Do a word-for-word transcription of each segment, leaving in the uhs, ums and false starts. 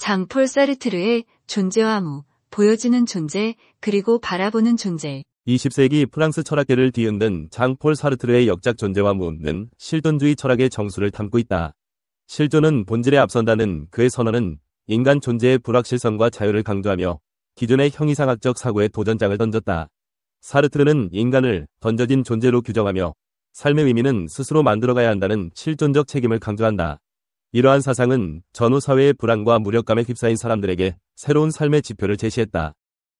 장폴 사르트르의 존재와 무, 보여지는 존재, 그리고 바라보는 존재. 이십 세기 프랑스 철학계를 뒤흔든 장폴 사르트르의 역작 존재와 무는 실존주의 철학의 정수를 담고 있다. 실존은 본질에 앞선다는 그의 선언은 인간 존재의 불확실성과 자유를 강조하며 기존의 형이상학적 사고에 도전장을 던졌다. 사르트르는 인간을 던져진 존재로 규정하며 삶의 의미는 스스로 만들어가야 한다는 실존적 책임을 강조한다. 이러한 사상은 전후 사회의 불안과 무력감에 휩싸인 사람들에게 새로운 삶의 지표를 제시했다.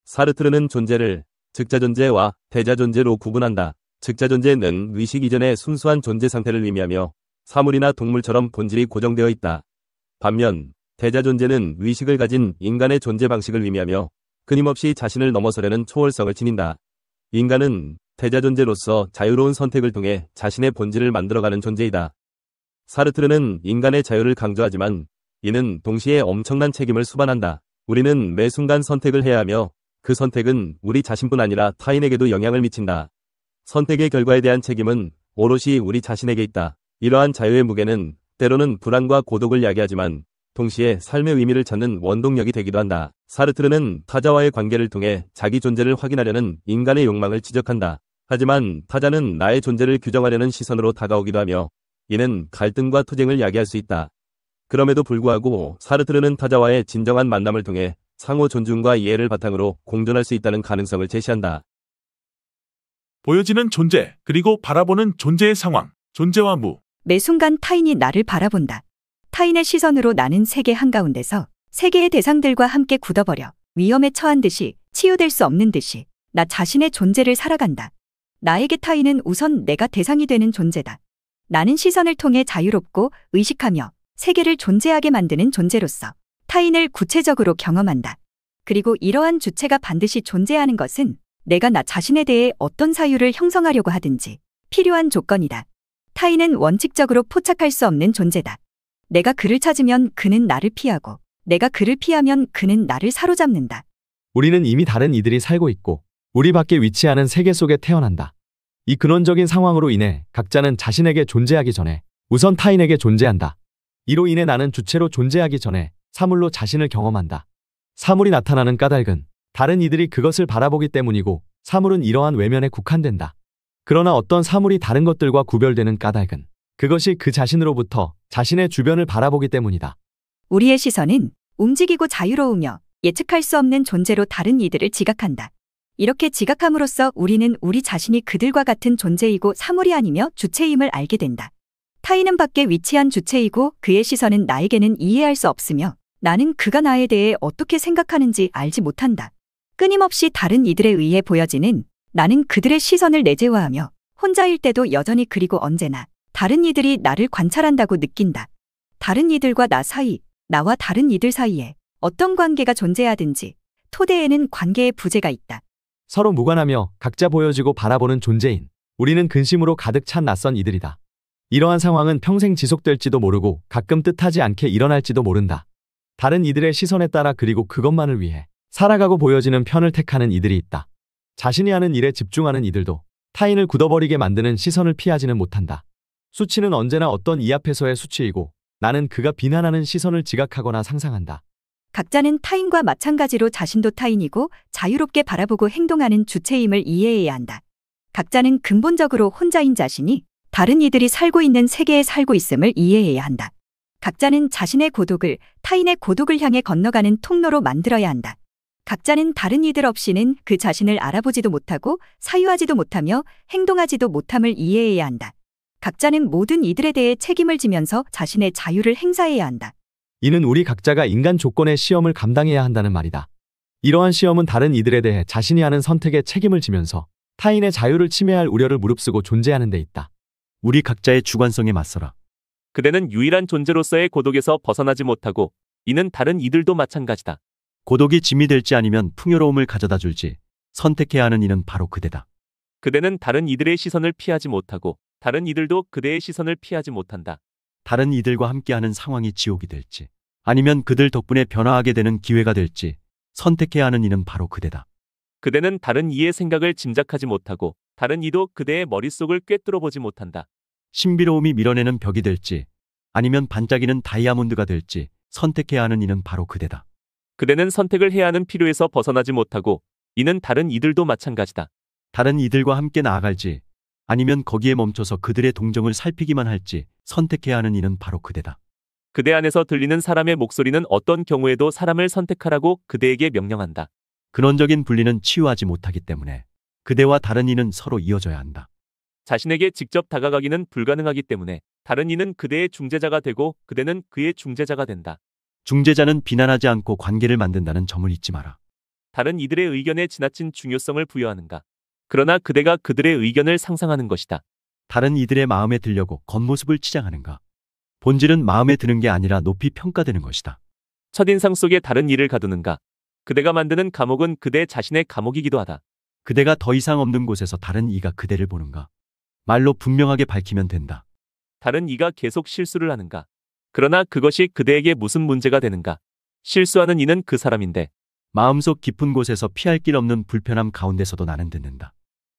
사르트르는 존재를 즉자존재와 대자존재로 구분한다. 즉자존재는 의식 이전의 순수한 존재 상태를 의미하며 사물이나 동물처럼 본질이 고정되어 있다. 반면 대자존재는 의식을 가진 인간의 존재 방식을 의미하며 끊임없이 자신을 넘어서려는 초월성을 지닌다. 인간은 대자존재로서 자유로운 선택을 통해 자신의 본질을 만들어가는 존재이다. 사르트르는 인간의 자유를 강조하지만 이는 동시에 엄청난 책임을 수반한다. 우리는 매 순간 선택을 해야 하며 그 선택은 우리 자신뿐 아니라 타인에게도 영향을 미친다. 선택의 결과에 대한 책임은 오롯이 우리 자신에게 있다. 이러한 자유의 무게는 때로는 불안과 고독을 야기하지만 동시에 삶의 의미를 찾는 원동력이 되기도 한다. 사르트르는 타자와의 관계를 통해 자기 존재를 확인하려는 인간의 욕망을 지적한다. 하지만 타자는 나의 존재를 규정하려는 시선으로 다가오기도 하며 이는 갈등과 투쟁을 야기할 수 있다. 그럼에도 불구하고 사르트르는 타자와의 진정한 만남을 통해 상호 존중과 이해를 바탕으로 공존할 수 있다는 가능성을 제시한다. 보여지는 존재, 그리고 바라보는 존재의 상황, 존재와 무. 매 순간 타인이 나를 바라본다. 타인의 시선으로 나는 세계 한가운데서 세계의 대상들과 함께 굳어버려 위험에 처한 듯이 치유될 수 없는 듯이 나 자신의 존재를 살아간다. 나에게 타인은 우선 내가 대상이 되는 존재다. 나는 시선을 통해 자유롭고 의식하며 세계를 존재하게 만드는 존재로서 타인을 구체적으로 경험한다. 그리고 이러한 주체가 반드시 존재하는 것은 내가 나 자신에 대해 어떤 사유를 형성하려고 하든지 필요한 조건이다. 타인은 원칙적으로 포착할 수 없는 존재다. 내가 그를 찾으면 그는 나를 피하고 내가 그를 피하면 그는 나를 사로잡는다. 우리는 이미 다른 이들이 살고 있고 우리 밖에 위치하는 세계 속에 태어난다. 이 근원적인 상황으로 인해 각자는 자신에게 존재하기 전에 우선 타인에게 존재한다. 이로 인해 나는 주체로 존재하기 전에 사물로 자신을 경험한다. 사물이 나타나는 까닭은 다른 이들이 그것을 바라보기 때문이고 사물은 이러한 외면에 국한된다. 그러나 어떤 사물이 다른 것들과 구별되는 까닭은 그것이 그 자신으로부터 자신의 주변을 바라보기 때문이다. 우리의 시선은 움직이고 자유로우며 예측할 수 없는 존재로 다른 이들을 지각한다. 이렇게 지각함으로써 우리는 우리 자신이 그들과 같은 존재이고 사물이 아니며 주체임을 알게 된다. 타인은 밖에 위치한 주체이고 그의 시선은 나에게는 이해할 수 없으며 나는 그가 나에 대해 어떻게 생각하는지 알지 못한다. 끊임없이 다른 이들에 의해 보여지는 나는 그들의 시선을 내재화하며 혼자일 때도 여전히 그리고 언제나 다른 이들이 나를 관찰한다고 느낀다. 다른 이들과 나 사이, 나와 다른 이들 사이에 어떤 관계가 존재하든지 토대에는 관계의 부재가 있다. 서로 무관하며 각자 보여지고 바라보는 존재인 우리는 근심으로 가득 찬 낯선 이들이다. 이러한 상황은 평생 지속될지도 모르고 가끔 뜻하지 않게 일어날지도 모른다. 다른 이들의 시선에 따라 그리고 그것만을 위해 살아가고 보여지는 편을 택하는 이들이 있다. 자신이 하는 일에 집중하는 이들도 타인을 굳어버리게 만드는 시선을 피하지는 못한다. 수치는 언제나 어떤 이 앞에서의 수치이고 나는 그가 비난하는 시선을 지각하거나 상상한다. 각자는 타인과 마찬가지로 자신도 타인이고 자유롭게 바라보고 행동하는 주체임을 이해해야 한다. 각자는 근본적으로 혼자인 자신이 다른 이들이 살고 있는 세계에 살고 있음을 이해해야 한다. 각자는 자신의 고독을 타인의 고독을 향해 건너가는 통로로 만들어야 한다. 각자는 다른 이들 없이는 그 자신을 알아보지도 못하고 사유하지도 못하며 행동하지도 못함을 이해해야 한다. 각자는 모든 이들에 대해 책임을 지면서 자신의 자유를 행사해야 한다. 이는 우리 각자가 인간 조건의 시험을 감당해야 한다는 말이다. 이러한 시험은 다른 이들에 대해 자신이 하는 선택에 책임을 지면서 타인의 자유를 침해할 우려를 무릅쓰고 존재하는 데 있다. 우리 각자의 주관성에 맞서라. 그대는 유일한 존재로서의 고독에서 벗어나지 못하고 이는 다른 이들도 마찬가지다. 고독이 짐이 될지 아니면 풍요로움을 가져다 줄지 선택해야 하는 이는 바로 그대다. 그대는 다른 이들의 시선을 피하지 못하고 다른 이들도 그대의 시선을 피하지 못한다. 다른 이들과 함께하는 상황이 지옥이 될지 아니면 그들 덕분에 변화하게 되는 기회가 될지 선택해야 하는 이는 바로 그대다. 그대는 다른 이의 생각을 짐작하지 못하고 다른 이도 그대의 머릿속을 꿰뚫어보지 못한다. 신비로움이 밀어내는 벽이 될지 아니면 반짝이는 다이아몬드가 될지 선택해야 하는 이는 바로 그대다. 그대는 선택을 해야 하는 필요에서 벗어나지 못하고 이는 다른 이들도 마찬가지다. 다른 이들과 함께 나아갈지 아니면 거기에 멈춰서 그들의 동정을 살피기만 할지 선택해야 하는 이는 바로 그대다. 그대 안에서 들리는 사람의 목소리는 어떤 경우에도 사람을 선택하라고 그대에게 명령한다. 근원적인 분리는 치유하지 못하기 때문에 그대와 다른 이는 서로 이어져야 한다. 자신에게 직접 다가가기는 불가능하기 때문에 다른 이는 그대의 중재자가 되고 그대는 그의 중재자가 된다. 중재자는 비난하지 않고 관계를 만든다는 점을 잊지 마라. 다른 이들의 의견에 지나친 중요성을 부여하는가. 그러나 그대가 그들의 의견을 상상하는 것이다. 다른 이들의 마음에 들려고 겉모습을 치장하는가. 본질은 마음에 드는 게 아니라 높이 평가되는 것이다. 첫인상 속에 다른 이를 가두는가. 그대가 만드는 감옥은 그대 자신의 감옥이기도 하다. 그대가 더 이상 없는 곳에서 다른 이가 그대를 보는가. 말로 분명하게 밝히면 된다. 다른 이가 계속 실수를 하는가. 그러나 그것이 그대에게 무슨 문제가 되는가. 실수하는 이는 그 사람인데 마음속 깊은 곳에서 피할 길 없는 불편함 가운데서도 나는 듣는다.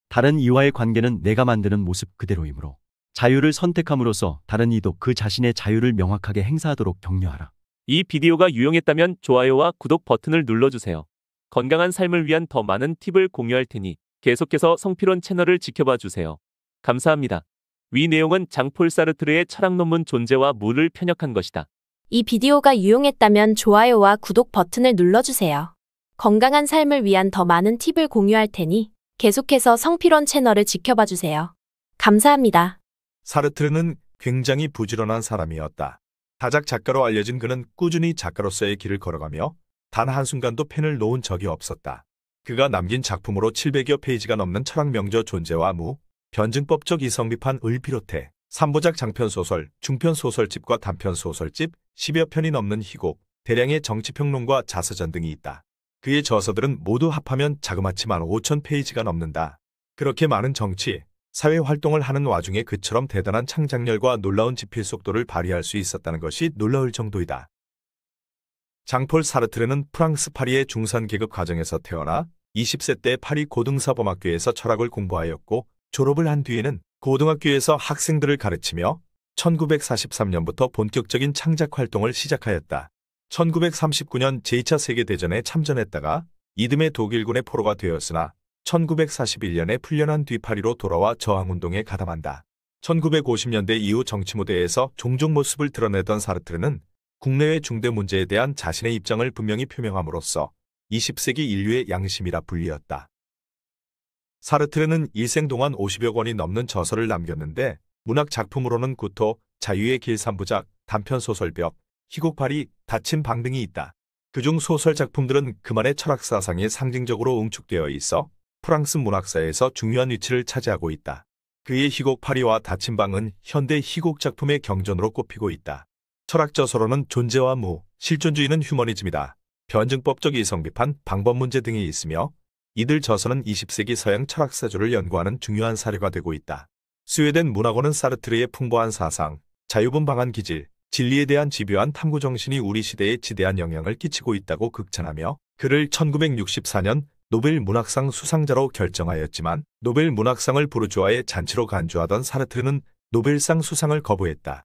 다른 이와의 관계는 내가 만드는 모습 그대로이므로 자유를 선택함으로써 다른 이도 그 자신의 자유를 명확하게 행사하도록 격려하라. 이 비디오가 유용했다면 좋아요와 구독 버튼을 눌러주세요. 건강한 삶을 위한 더 많은 팁을 공유할 테니 계속해서 성필원 채널을 지켜봐 주세요. 감사합니다. 위 내용은 장폴 사르트르의 철학 논문 존재와 무를 편역한 것이다. 이 비디오가 유용했다면 좋아요와 구독 버튼을 눌러주세요. 건강한 삶을 위한 더 많은 팁을 공유할 테니 계속해서 성필원 채널을 지켜봐 주세요. 감사합니다. 사르트르는 굉장히 부지런한 사람이었다. 다작 작가로 알려진 그는 꾸준히 작가로서의 길을 걸어가며 단 한순간도 펜을 놓은 적이 없었다. 그가 남긴 작품으로 칠백여 페이지가 넘는 철학 명저 존재와 무, 변증법적 이성비판을 비롯해 삼부작 장편소설, 중편소설집과 단편소설집, 십여 편이 넘는 희곡, 대량의 정치평론과 자서전 등이 있다. 그의 저서들은 모두 합하면 자그마치만 오천 페이지가 넘는다. 그렇게 많은 정치, 사회 활동을 하는 와중에 그처럼 대단한 창작력과 놀라운 집필 속도를 발휘할 수 있었다는 것이 놀라울 정도이다. 장폴 사르트르는 프랑스 파리의 중산계급 가정에서 태어나 이십 세 때 파리 고등사범학교에서 철학을 공부하였고 졸업을 한 뒤에는 고등학교에서 학생들을 가르치며 천구백사십삼 년부터 본격적인 창작 활동을 시작하였다. 천구백삼십구 년 제이 차 세계대전에 참전했다가 이듬해 독일군의 포로가 되었으나 천구백사십일 년에 풀려난 뒤 파리로 돌아와 저항운동에 가담한다. 천구백오십 년대 이후 정치 무대에서 종종 모습을 드러내던 사르트르는 국내외 중대 문제에 대한 자신의 입장을 분명히 표명함으로써 이십 세기 인류의 양심이라 불리었다. 사르트르는 일생 동안 오십여 권이 넘는 저서를 남겼는데 문학 작품으로는 구토, 자유의 길 삼부작, 단편소설벽, 희곡파리, 닫힌방 등이 있다. 그중 소설 작품들은 그만의 철학 사상이 상징적으로 응축되어 있어 프랑스 문학사에서 중요한 위치를 차지하고 있다. 그의 희곡파리와 닫힌방은 현대 희곡 작품의 경전으로 꼽히고 있다. 철학 저서로는 존재와 무, 실존주의는 휴머니즘이다, 변증법적 이성비판, 방법문제 등이 있으며 이들 저서는 이십 세기 서양 철학사조를 연구하는 중요한 사료가 되고 있다. 스웨덴 문학원은 사르트르의 풍부한 사상, 자유분방한 기질, 진리에 대한 집요한 탐구정신이 우리 시대에 지대한 영향을 끼치고 있다고 극찬하며 그를 천구백육십사 년 노벨 문학상 수상자로 결정하였지만 노벨 문학상을 부르주아의 잔치로 간주하던 사르트르는 노벨상 수상을 거부했다.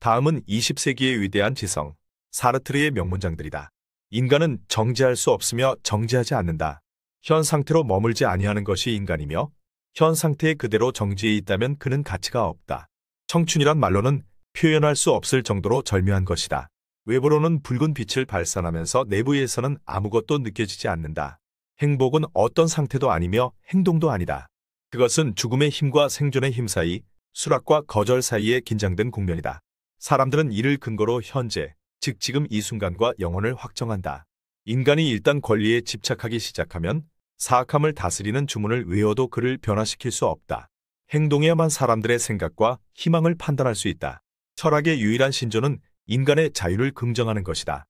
다음은 이십 세기의 위대한 지성, 사르트르의 명문장들이다. 인간은 정지할 수 없으며 정지하지 않는다. 현 상태로 머물지 아니하는 것이 인간이며 현 상태에 그대로 정지해 있다면 그는 가치가 없다. 청춘이란 말로는 표현할 수 없을 정도로 절묘한 것이다. 외부로는 붉은 빛을 발산하면서 내부에서는 아무것도 느껴지지 않는다. 행복은 어떤 상태도 아니며 행동도 아니다. 그것은 죽음의 힘과 생존의 힘 사이, 수락과 거절 사이에 긴장된 국면이다. 사람들은 이를 근거로 현재, 즉 지금 이 순간과 영혼을 확정한다. 인간이 일단 권리에 집착하기 시작하면 사악함을 다스리는 주문을 외워도 그를 변화시킬 수 없다. 행동해야만 사람들의 생각과 희망을 판단할 수 있다. 철학의 유일한 신조는 인간의 자유를 긍정하는 것이다.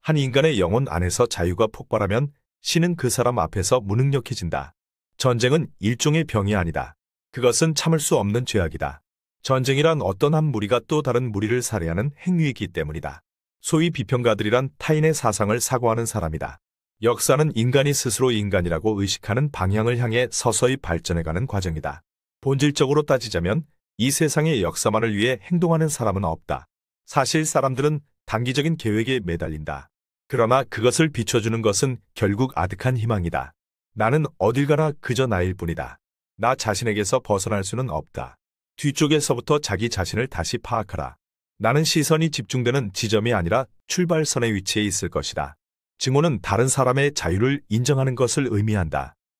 한 인간의 영혼 안에서 자유가 폭발하면 신은 그 사람 앞에서 무능력해진다. 전쟁은 일종의 병이 아니다. 그것은 참을 수 없는 죄악이다. 전쟁이란 어떤 한 무리가 또 다른 무리를 살해하는 행위이기 때문이다. 소위 비평가들이란 타인의 사상을 사고하는 사람이다. 역사는 인간이 스스로 인간이라고 의식하는 방향을 향해 서서히 발전해가는 과정이다. 본질적으로 따지자면 이 세상의 역사만을 위해 행동하는 사람은 없다. 사실 사람들은 단기적인 계획에 매달린다. 그러나 그것을 비춰주는 것은 결국 아득한 희망이다. 나는 어딜 가나 그저 나일 뿐이다. 나 자신에게서 벗어날 수는 없다. 뒤쪽에서부터 자기 자신을 다시 파악하라. 나는 시선이 집중되는 지점이 아니라 출발선의 위치에 있을 것이다. 증오는 다른 사람의 자유를 인정하는 것을 의미한다.